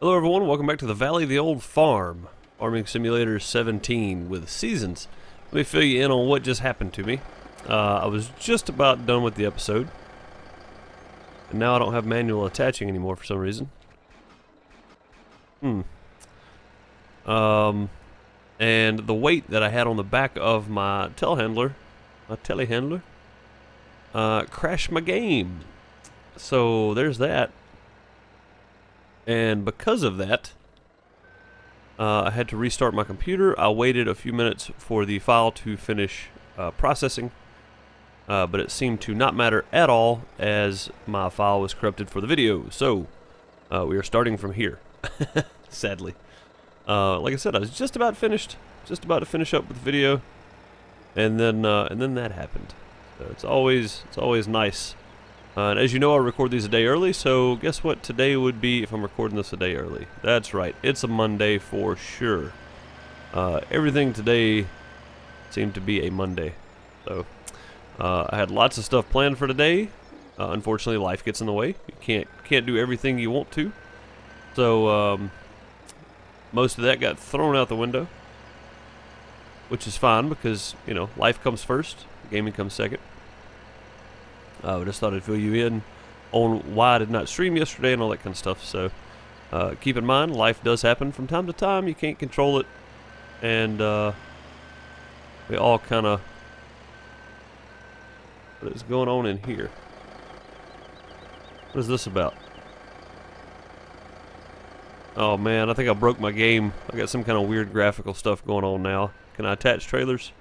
Hello everyone, welcome back to the Valley of the Old Farm, Farming Simulator 17 with Seasons. Let me fill you in on what just happened to me. I was just about done with the episode, and now I don't have manual attaching anymore for some reason. And the weight that I had on the back of my telehandler, crashed my game. So there's that. And because of that, I had to restart my computer. I waited a few minutes for the file to finish processing, but it seemed to not matter at all as my file was corrupted for the video. So we are starting from here, sadly. Like I said, I was just about to finish up with the video, and then that happened. So it's always nice. And as you know, I record these a day early, so guess what today would be if I'm recording this a day early. That's right, it's a Monday for sure. Everything today seemed to be a Monday. So, I had lots of stuff planned for today. Unfortunately, life gets in the way. You can't do everything you want to. So, most of that got thrown out the window. Which is fine because, you know, life comes first, gaming comes second. I just thought I'd fill you in on why I did not stream yesterday and all that kind of stuff. So keep in mind, life does happen from time to time. You can't control it, and we all kind of... What is going on in here? What is this about? Oh man, I think I broke my game. I got some kind of weird graphical stuff going on now. Can I attach trailers?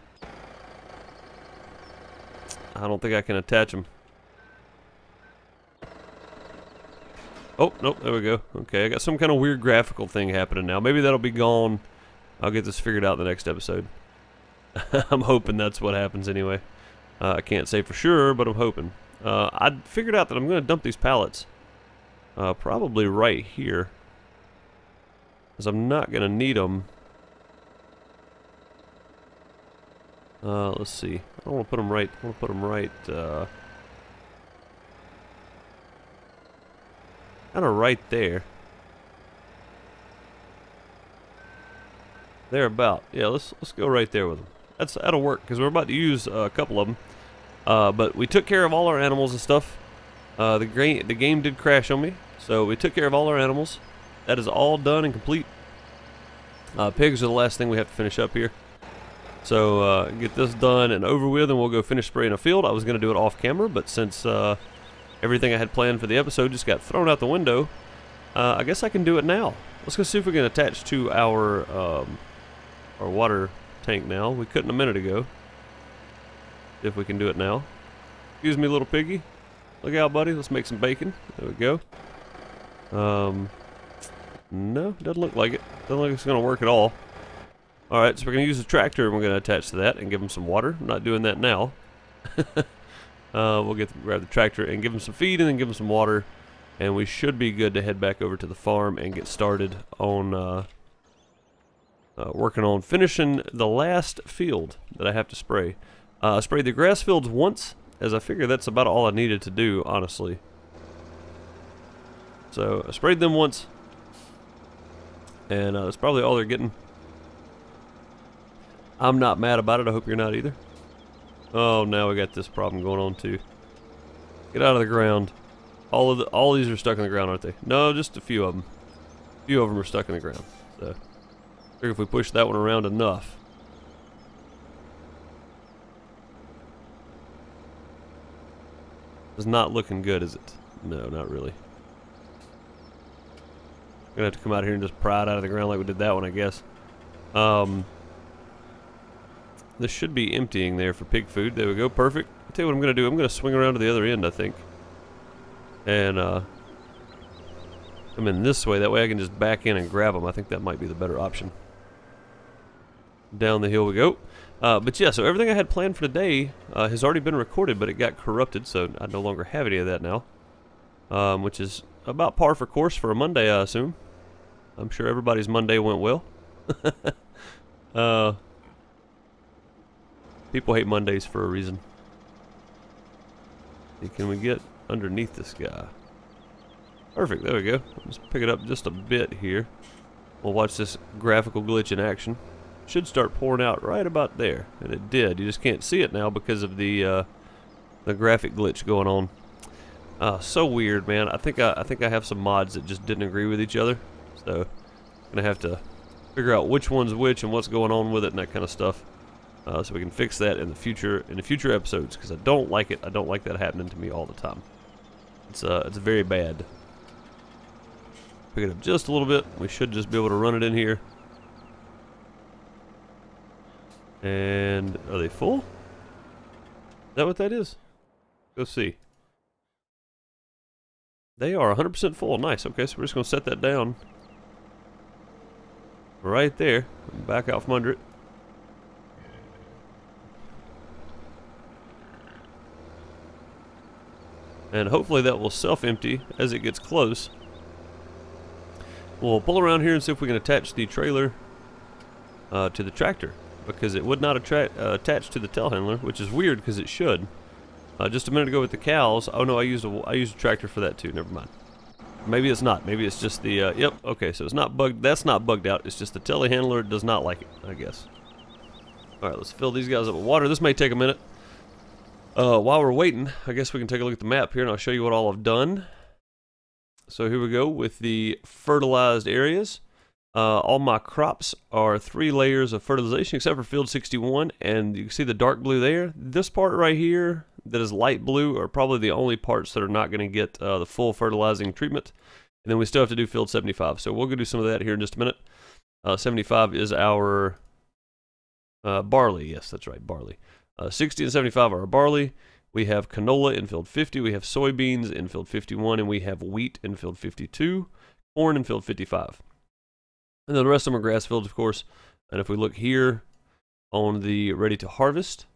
I don't think I can attach them. Oh, nope, there we go. Okay, I got some kind of weird graphical thing happening now. Maybe that'll be gone. I'll get this figured out in the next episode. I'm hoping that's what happens anyway. I can't say for sure, but I'm hoping. I figured out that I'm going to dump these pallets. Probably right here. Because I'm not going to need them. Let's see. I don't want to put them right. I want to put them right, kind of right there. Thereabout. Yeah, let's go right there with them. That'll work, because we're about to use a couple of them. But we took care of all our animals and stuff. The game did crash on me, so we took care of all our animals. That is all done and complete. Pigs are the last thing we have to finish up here. So get this done and over with, and we'll go finish spraying a field. I was going to do it off camera, but since everything I had planned for the episode just got thrown out the window, I guess I can do it now. Let's go see if we can attach to our water tank now. We couldn't a minute ago. If we can do it now. Excuse me, little piggy. Look out, buddy. Let's make some bacon. There we go. No, doesn't look like it. Doesn't look like it's going to work at all. Alright, so we're going to use a tractor and we're going to attach to that and give them some water. I'm not doing that now. We'll grab the tractor and give them some feed and then give them some water. And we should be good to head back over to the farm and get started on working on finishing the last field that I have to spray. I sprayed the grass fields once, as I figure that's about all I needed to do, honestly. So, I sprayed them once. And that's probably all they're getting. I'm not mad about it, I hope you're not either. Oh, now we got this problem going on too. Get out of the ground. All these are stuck in the ground, aren't they? No, just a few of them. A few of them are stuck in the ground. So, I figure if we push that one around enough. It's not looking good, is it? No, not really. Gonna have to come out here and just pry it out of the ground like we did that one, I guess. This should be emptying there for pig food. There we go. Perfect. I'll tell you what I'm going to do. I'm going to swing around to the other end, I think. And, come in this way. That way I can just back in and grab them. I think that might be the better option. Down the hill we go. But yeah, so everything I had planned for today has already been recorded, but it got corrupted, so I no longer have any of that now. Which is about par for course for a Monday, I assume. I'm sure everybody's Monday went well. People hate Mondays for a reason. Can we get underneath this guy? Perfect, there we go. Let's pick it up just a bit here. We'll watch this graphical glitch in action. Should start pouring out right about there, and it did. You just can't see it now because of the graphic glitch going on. So weird, man. I think I have some mods that just didn't agree with each other, so I'm gonna have to figure out which one's which and what's going on with it and that kind of stuff, so we can fix that in the future episodes, because I don't like it. I don't like that happening to me all the time. It's very bad. Pick it up just a little bit. We should just be able to run it in here. And are they full? Is that what that is? Go see. They are 100% full. Nice. Okay, so we're just going to set that down right there. Back out from under it. And hopefully that will self-empty as it gets close. We'll pull around here and see if we can attach the trailer to the tractor, because it would not attach to the telehandler, which is weird because it should. Just a minute ago with the cows. Oh no, I used a tractor for that too. Never mind. Maybe it's not. Maybe it's just the. Yep. Okay, so it's not bugged. That's not bugged out. It's just the telehandler does not like it, I guess. All right, let's fill these guys up with water. This may take a minute. While we're waiting, I guess we can take a look at the map here, and I'll show you what all I've done. So here we go with the fertilized areas. All my crops are 3 layers of fertilization except for field 61, and you can see the dark blue there. This part right here that is light blue are probably the only parts that are not going to get the full fertilizing treatment. And then we still have to do field 75, so we'll go do some of that here in just a minute. 75 is our barley. Yes, that's right, barley. 60 and 75 are our barley. We have canola in field 50, we have soybeans in field 51, and we have wheat in field 52, corn in field 55. And then the rest of them are grass fields, of course. And if we look here on the ready to harvest,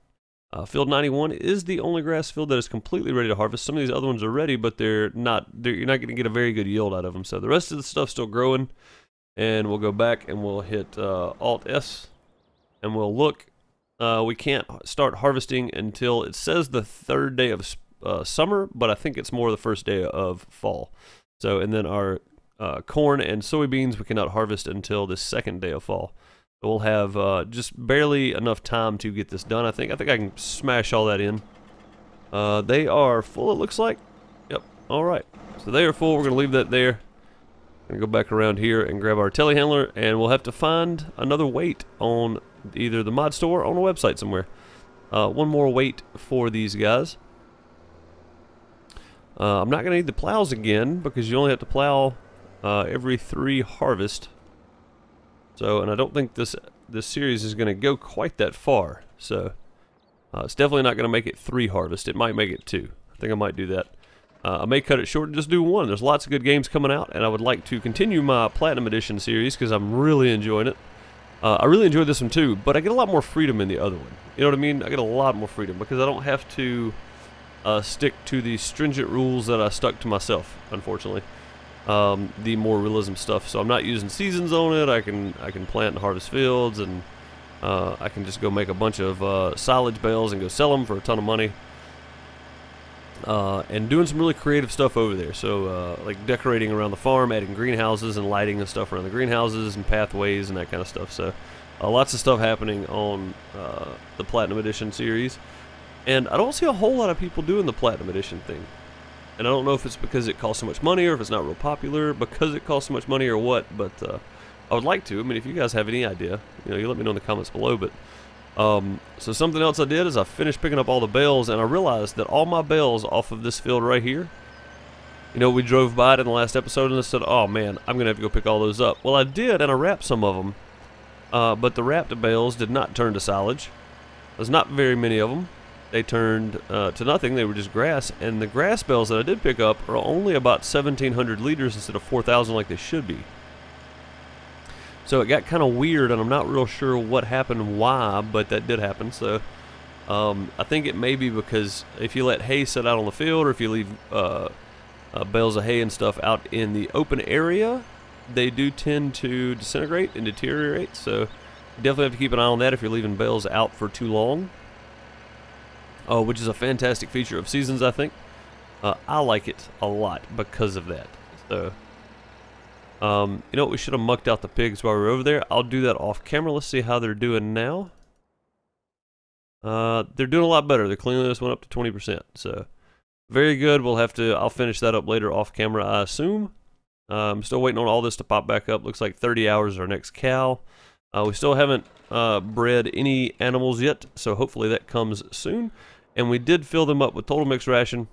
field 91 is the only grass field that is completely ready to harvest. Some of these other ones are ready, but you're not going to get a very good yield out of them. So the rest of the stuff's still growing. And we'll go back and we'll hit Alt-S, and we'll look. We can't start harvesting until it says the 3rd day of summer, but I think it's more the 1st day of fall. So, and then our corn and soybeans we cannot harvest until the 2nd day of fall. So we'll have just barely enough time to get this done. I think I can smash all that in. They are full, it looks like. Yep. All right. So they are full. We're gonna leave that there. We're gonna go back around here and grab our telehandler, and we'll have to find another weight on either the mod store or on a website somewhere. One more wait for these guys. I'm not going to need the plows again, because you only have to plow every 3 harvest. So, and I don't think this series is going to go quite that far. So, it's definitely not going to make it 3 harvest. It might make it 2. I think I might do that. I may cut it short and just do 1. There's lots of good games coming out, and I would like to continue my Platinum Edition series, because I'm really enjoying it. I really enjoyed this one too, but I get a lot more freedom in the other one. You know what I mean? I get a lot more freedom because I don't have to stick to the stringent rules that I stuck to myself, unfortunately. The more realism stuff. So I'm not using seasons on it. I can plant and harvest fields, and I can just go make a bunch of silage bales and go sell them for a ton of money. And doing some really creative stuff over there. So like decorating around the farm, adding greenhouses and lighting and stuff around the greenhouses and pathways and that kind of stuff. So lots of stuff happening on the Platinum Edition series. And I don't see a whole lot of people doing the Platinum Edition thing. And I don't know if it's because it costs so much money or if it's not real popular because it costs so much money or what, but I would like to. I mean, if you guys have any idea, you let me know in the comments below. But so something else I did is I finished picking up all the bales, and I realized that all my bales off of this field right here, we drove by it in the last episode and I said, oh man, I'm gonna have to go pick all those up. Well, I did, and I wrapped some of them, but the wrapped bales did not turn to silage. There's not very many of them. They turned to nothing. They were just grass, and the grass bales that I did pick up are only about 1,700 liters instead of 4,000 like they should be. So it got kind of weird, and I'm not real sure what happened, why, but that did happen. So I think it may be because if you let hay sit out on the field, or if you leave bales of hay and stuff out in the open area, they do tend to disintegrate and deteriorate. So you definitely have to keep an eye on that if you're leaving bales out for too long, which is a fantastic feature of Seasons, I think. I like it a lot because of that. though. You know what, we should have mucked out the pigs while we were over there. I'll do that off camera. Let's see how they're doing now. They're doing a lot better. Their cleanliness went up to 20%, so very good. We'll have to, I'll finish that up later off camera, I assume. I'm still waiting on all this to pop back up. Looks like 30 hours is our next cow. We still haven't bred any animals yet, so hopefully that comes soon. And we did fill them up with total mix ration.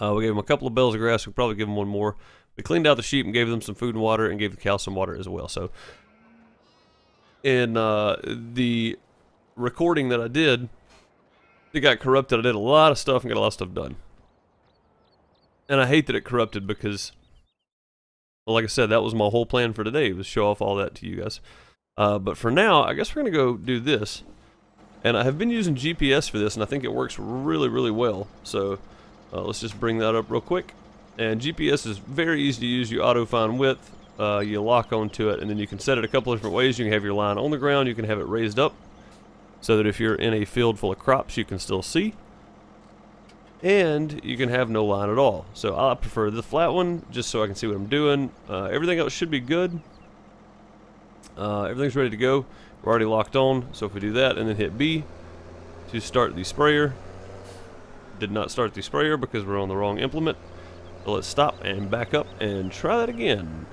We gave them a couple of bales of grass. We'll probably give them one more. We cleaned out the sheep and gave them some food and water, and gave the cow some water as well. So in the recording that I did, it got corrupted. I did a lot of stuff and got a lot of stuff done. And I hate that it corrupted because, well, like I said, that was my whole plan for today, was show off all that to you guys. But for now, I guess we're going to go do this. And I have been using GPS for this, and I think it works really, really well. So let's just bring that up real quick. And GPS is very easy to use. You auto find width, you lock onto it, and then you can set it a couple of different ways. You can have your line on the ground, you can have it raised up, so that if you're in a field full of crops, you can still see. And you can have no line at all. So I prefer the flat one, just so I can see what I'm doing. Everything else should be good. Everything's ready to go. We're already locked on, so if we do that and then hit B to start the sprayer. Did not start the sprayer because we're on the wrong implement. So let's stop and back up and try that again.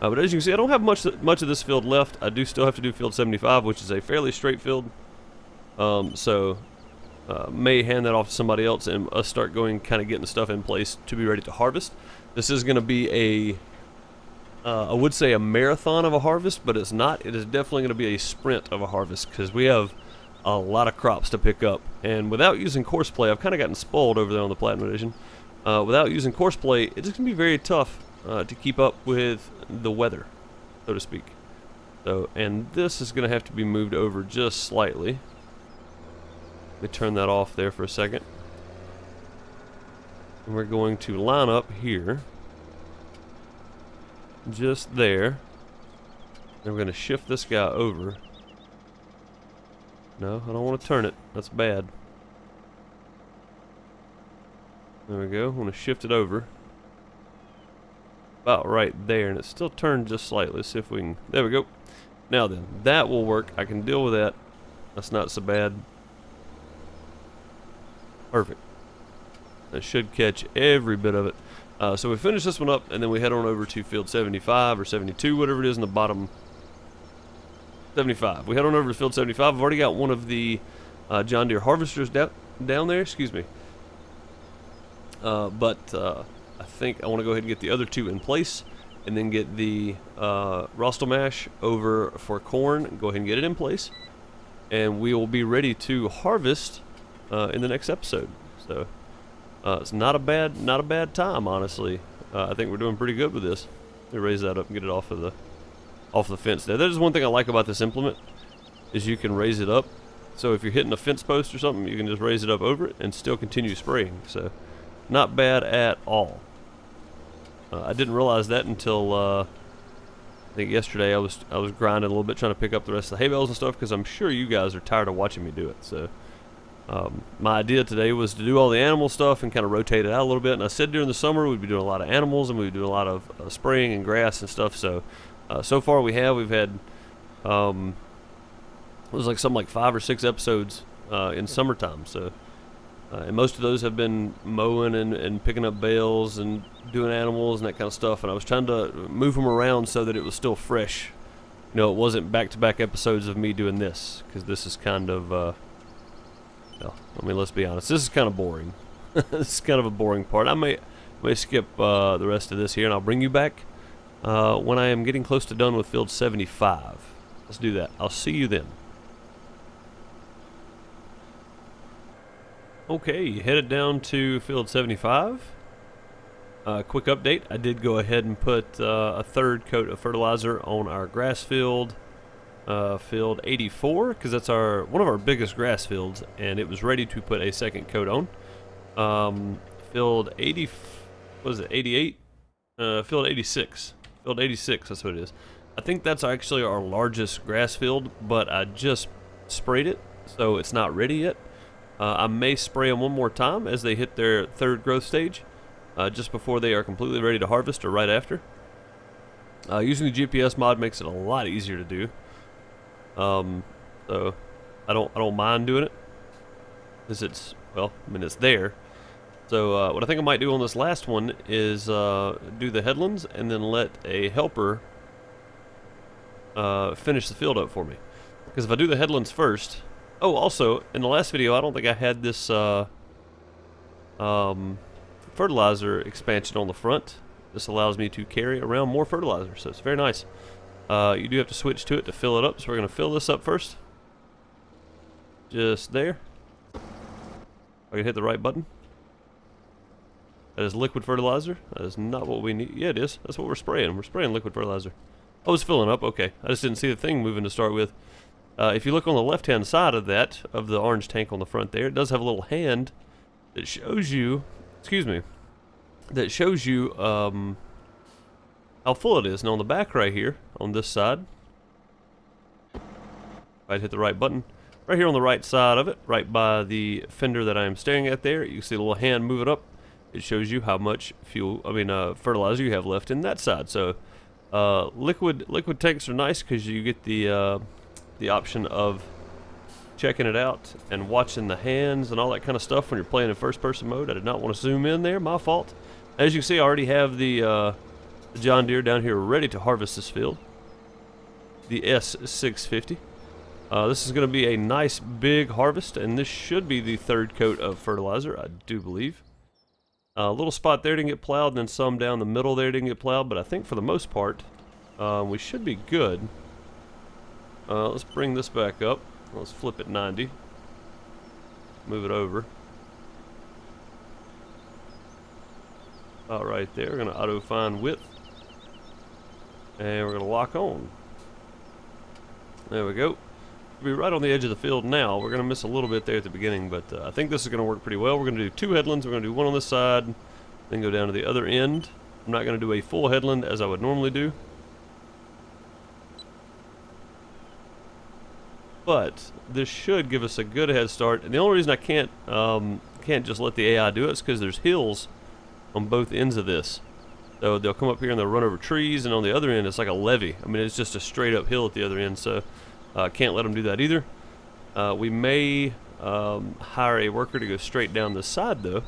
But as you can see, I don't have much of this field left. I do still have to do field 75, which is a fairly straight field. May hand that off to somebody else and us start going, kind of getting stuff in place to be ready to harvest. This is going to be a I would say a marathon of a harvest, but it's not. It is definitely going to be a sprint of a harvest because we have a lot of crops to pick up. And without using course play, I've kind of gotten spoiled over there on the Platinum Edition. Without using course play, it's just going to be very tough to keep up with the weather, so to speak. So, and this is going to have to be moved over just slightly. Let me turn that off there for a second. And we're going to line up here. Just there. And we're going to shift this guy over. No, I don't want to turn it. That's bad. There we go. I'm going to shift it over. About right there. And it's still turned just slightly. Let's see if we can... There we go. Now then, that will work. I can deal with that. That's not so bad. Perfect. That should catch every bit of it. So we finish this one up, and then we head on over to field 75 or 72, whatever it is in the bottom. 75. We head on over to field 75. I've already got one of the John Deere harvesters down there. Excuse me. But I think I want to go ahead and get the other two in place, and then get the Rostel Mash over for corn. Go ahead and get it in place, and we will be ready to harvest in the next episode. So. It's not a bad time, honestly. I think we're doing pretty good with this. Let me raise that up and get it off the fence there. That is one thing I like about this implement, is you can raise it up. So if you're hitting a fence post or something, you can just raise it up over it and still continue spraying. So not bad at all. I didn't realize that until I think yesterday. I was grinding a little bit, trying to pick up the rest of the hay bales and stuff, because I'm sure you guys are tired of watching me do it. So. My idea today was to do all the animal stuff and kind of rotate it out a little bit. And I said during the summer we'd be doing a lot of animals, and we'd do a lot of spraying and grass and stuff. So so far we've had it was like something like 5 or 6 episodes in summertime. So and most of those have been mowing and picking up bales and doing animals and that kind of stuff. And I was trying to move them around so that it was still fresh. You know, it wasn't back-to-back episodes of me doing this, because this is kind of well, I mean, let's be honest. This is kind of boring. This is kind of a boring part. I may skip the rest of this here, and I'll bring you back when I am getting close to done with field 75. Let's do that. I'll see you then. Okay, headed down to field 75. Quick update. I did go ahead and put a third coat of fertilizer on our grass field. Field 84, because that's one of our biggest grass fields, and it was ready to put a second coat on. Field 80, what is it, 88? Field 86. Field 86, that's what it is. I think that's actually our largest grass field, but I just sprayed it, so it's not ready yet. I may spray them one more time as they hit their third growth stage, just before they are completely ready to harvest or right after. Using the GPS mod makes it a lot easier to do. So I don't mind doing it, because it's, well, I mean, it's there. So what I think I might do on this last one is do the headlands and then let a helper finish the field up for me. Because if I do the headlands first... Oh, also, in the last video, I don't think I had this fertilizer expansion on the front. This allows me to carry around more fertilizer, so it's very nice. You do have to switch to it to fill it up, so we're going to fill this up first. Just there. I can hit the right button. That is liquid fertilizer. That is not what we need. Yeah, it is. That's what we're spraying. We're spraying liquid fertilizer. Oh, it's filling up. Okay. I just didn't see the thing moving to start with. If you look on the left-hand side of that, of the orange tank on the front there, it does have a little hand that shows you, that shows you how full it is. And on the back right here, on this side, I'd hit the right button. Right here on the right side of it, right by the fender that I am staring at there, you can see a little hand moving up. It shows you how much fuel, fertilizer you have left in that side. So liquid tanks are nice because you get the option of checking it out and watching the hands and all that kind of stuff when you're playing in first person mode. I did not want to zoom in there, my fault. As you can see, I already have the John Deere down here ready to harvest this field. The S650. This is going to be a nice big harvest, and this should be the third coat of fertilizer, I do believe. A little spot there didn't get plowed, and then some down the middle there didn't get plowed, but I think for the most part, we should be good. Let's bring this back up. Let's flip it 90. Move it over. About right there. We're going to auto-find width. And we're going to lock on. There we go. We'll be right on the edge of the field now. We're going to miss a little bit there at the beginning, but I think this is going to work pretty well. We're going to do two headlands. We're going to do one on this side, then go down to the other end. I'm not going to do a full headland as I would normally do. But this should give us a good head start. And the only reason I can't just let the AI do it is because there's hills on both ends of this. So they'll come up here and they'll run over trees, and on the other end it's like a levee. I mean, it's just a straight up hill at the other end, so can't let them do that either. We may hire a worker to go straight down this side though,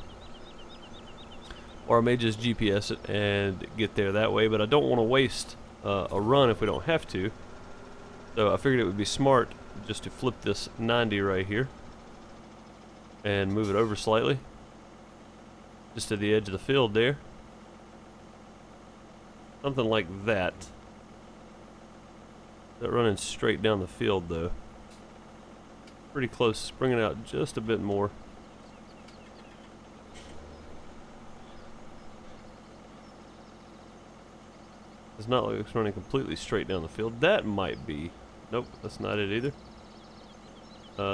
or I may just GPS it and get there that way, but I don't want to waste a run if we don't have to. So I figured it would be smart just to flip this 90 right here and move it over slightly, just to the edge of the field there, something like that. That running straight down the field though, pretty close. Bring it out just a bit more. It's not like it's running completely straight down the field. That might be... Nope, that's not it either.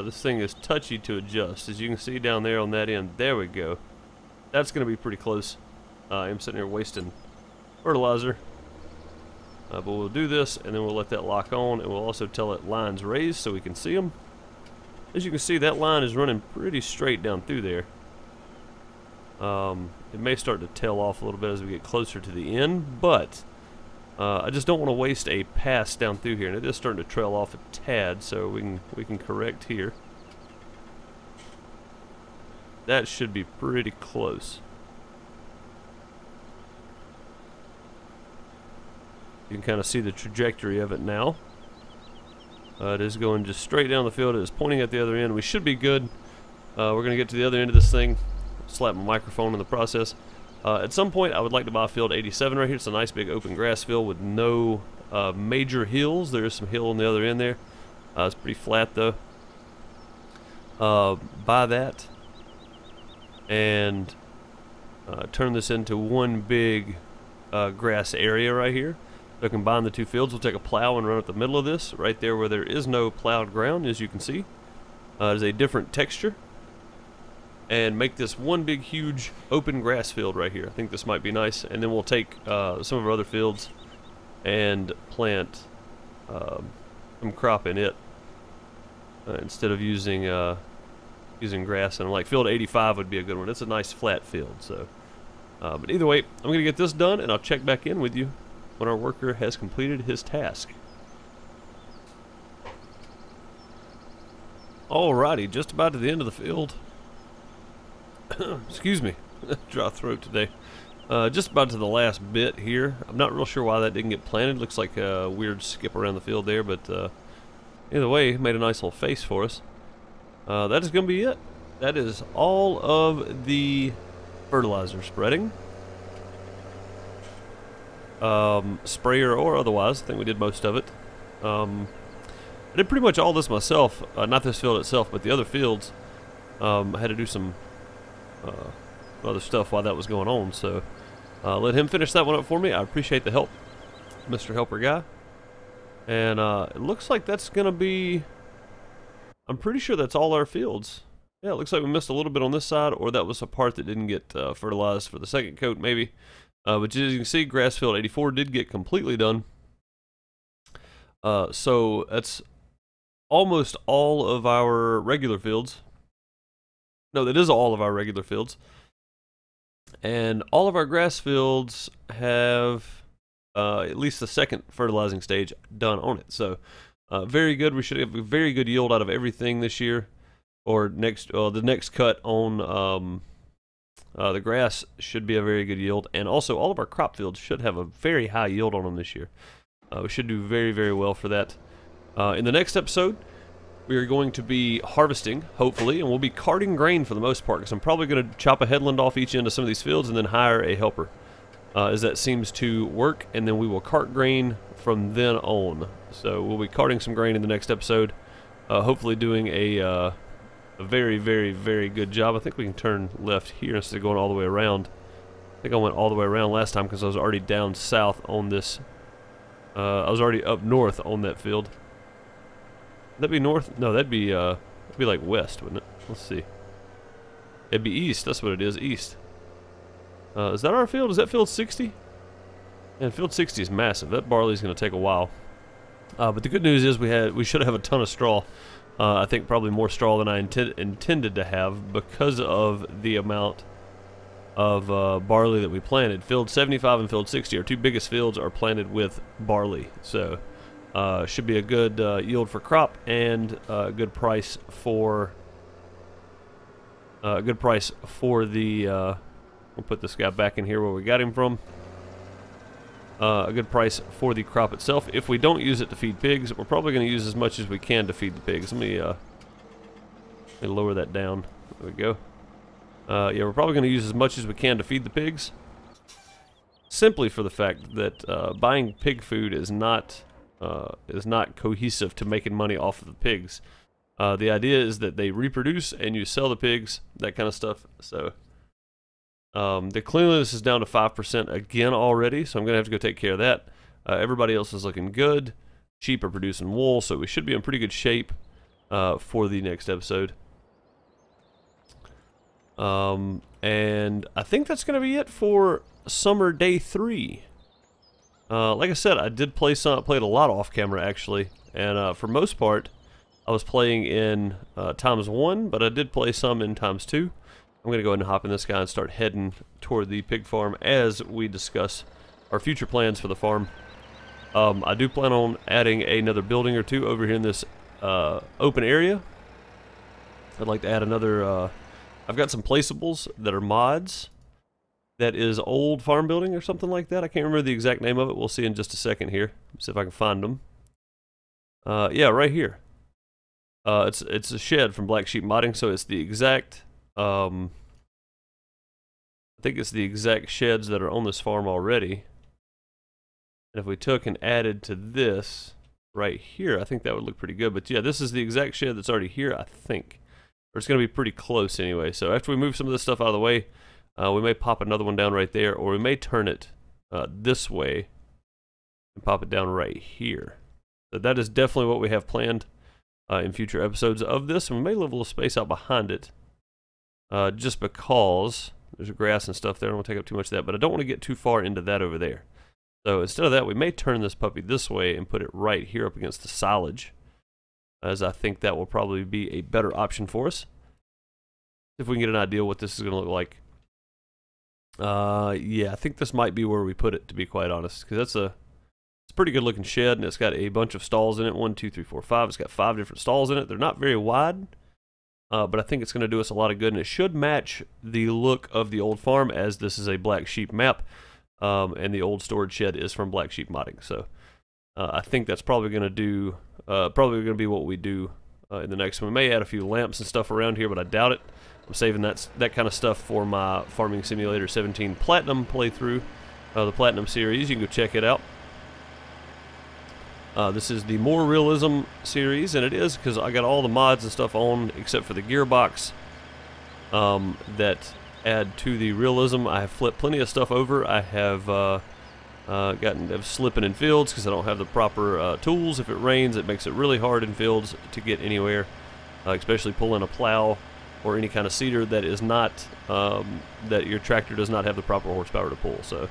This thing is touchy to adjust. As you can see down there on that end, there we go. That's going to be pretty close. I'm sitting here wasting fertilizer. But we'll do this, and then we'll let that lock on, and we'll also tell it lines raised so we can see them. As you can see, that line is running pretty straight down through there. It may start to tail off a little bit as we get closer to the end, but... I just don't want to waste a pass down through here, and it is starting to trail off a tad, so we can correct here. That should be pretty close. You can kind of see the trajectory of it now. It is going just straight down the field. It is pointing at the other end. We should be good. We're going to get to the other end of this thing. Slap my microphone in the process. At some point I would like to buy field 87 right here. It's a nice big open grass field with no major hills. There is some hill on the other end there. It's pretty flat though. Buy that and turn this into one big grass area right here. So combine the two fields. We'll take a plow and run up the middle of this right there where there is no plowed ground, as you can see. It is a different texture. And make this one big huge open grass field right here. I think this might be nice, and then we'll take some of our other fields and plant some crop in it instead of using using grass. And like field 85 would be a good one. It's a nice flat field, so But either way, I'm going to get this done, and I'll check back in with you when our worker has completed his task. Alrighty, just about to the end of the field. Excuse me, dry throat today. Just about to the last bit here. I'm not real sure why that didn't get planted. Looks like a weird skip around the field there, but either way, made a nice little face for us. That is going to be it. That is all of the fertilizer spreading. Sprayer or otherwise, I think we did most of it. I did pretty much all this myself, not this field itself, but the other fields. I had to do some other stuff while that was going on, so let him finish that one up for me. I appreciate the help, Mr. Helper Guy. And it looks like that's going to be, I'm pretty sure that's all our fields. Yeah, it looks like we missed a little bit on this side, or that was a part that didn't get fertilized for the second coat, maybe. But as you can see, grass field 84 did get completely done. So that's almost all of our regular fields. No, that is all of our regular fields. And all of our grass fields have at least the second fertilizing stage done on it. So very good. We should have a very good yield out of everything this year. Or next, the next cut on the grass should be a very good yield, and also all of our crop fields should have a very high yield on them this year. We should do very, very well for that. In the next episode, we are going to be harvesting, hopefully, and we'll be carting grain for the most part, because I'm probably going to chop a headland off each end of some of these fields and then hire a helper, as that seems to work, and then we will cart grain from then on. So we'll be carting some grain in the next episode, hopefully doing a very, very, very good job. I think we can turn left here instead of going all the way around. I think I went all the way around last time because I was already down south on this. I was already up north on that field. Would that be north? No, that'd be like west, wouldn't it? Let's see. It'd be east. That's what it is, east. Is that our field? Is that field 60? And field 60 is massive. That barley's going to take a while. But the good news is we should have a ton of straw. I think probably more straw than I intended to have because of the amount of barley that we planted. Field 75 and field 60, our two biggest fields, are planted with barley. So should be a good yield for crop and a good price for the we'll put this guy back in here where we got him from. A good price for the crop itself. If we don't use it to feed pigs, we're probably going to use as much as we can to feed the pigs. Let me lower that down. There we go. Yeah, we're probably going to use as much as we can to feed the pigs, simply for the fact that buying pig food is not cohesive to making money off of the pigs. The idea is that they reproduce and you sell the pigs, that kind of stuff. So the cleanliness is down to 5% again already, so I'm going to have to go take care of that. Everybody else is looking good. Sheep are producing wool, so we should be in pretty good shape for the next episode. And I think that's going to be it for summer day 3. Like I said, I did play some. I played a lot off camera actually, and for most part, I was playing in times 1, but I did play some in times 2. I'm going to go ahead and hop in this guy and start heading toward the pig farm as we discuss our future plans for the farm. I do plan on adding another building or two over here in this open area. I'd like to add another... I've got some placeables that are mods. That is old farm building or something like that. I can't remember the exact name of it. We'll see in just a second here. See if I can find them. Yeah, right here. It's a shed from Black Sheep Modding, so it's the exact... I think it's the exact sheds that are on this farm already. And if we took and added to this right here, I think that would look pretty good. But yeah, this is the exact shed that's already here, I think. Or it's going to be pretty close anyway. So after we move some of this stuff out of the way, we may pop another one down right there, or we may turn it this way and pop it down right here. So that is definitely what we have planned in future episodes of this. And we may leave a little space out behind it. Just because there's grass and stuff there. I don't want to take up too much of that, but I don't want to get too far into that over there. So instead of that, we may turn this puppy this way and put it right here up against the silage, as I think that will probably be a better option for us. If we can get an idea what this is going to look like Yeah, I think this might be where we put it, to be quite honest, because that's a, it's a pretty good looking shed, and it's got a bunch of stalls in it. 1, 2, 3, 4, 5. It's got 5 different stalls in it. They're not very wide, but I think it's going to do us a lot of good, and it should match the look of the old farm, as this is a Black Sheep map, and the old storage shed is from Black Sheep Modding. So I think that's probably going to do, probably going to be what we do in the next one. We may add a few lamps and stuff around here, but I doubt it. I'm saving that kind of stuff for my Farming Simulator 17 Platinum playthrough, the Platinum series. You can go check it out. This is the More Realism series, and it is because I got all the mods and stuff on except for the gearbox that add to the realism. I have flipped plenty of stuff over. I have gotten slipping in fields because I don't have the proper tools. If it rains, it makes it really hard in fields to get anywhere, especially pulling a plow or any kind of seeder that is not that your tractor does not have the proper horsepower to pull. So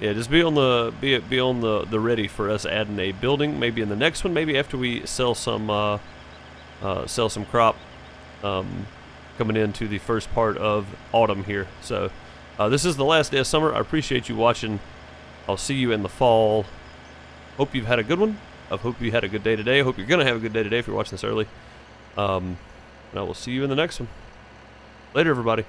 yeah, just be on the ready for us adding a building, maybe in the next one, maybe after we sell some crop coming into the first part of autumn here. So this is the last day of summer. I appreciate you watching. I'll see you in the fall. Hope you've had a good one. I hope you had a good day today. I hope you're going to have a good day today if you're watching this early. And I will see you in the next one. Later, everybody.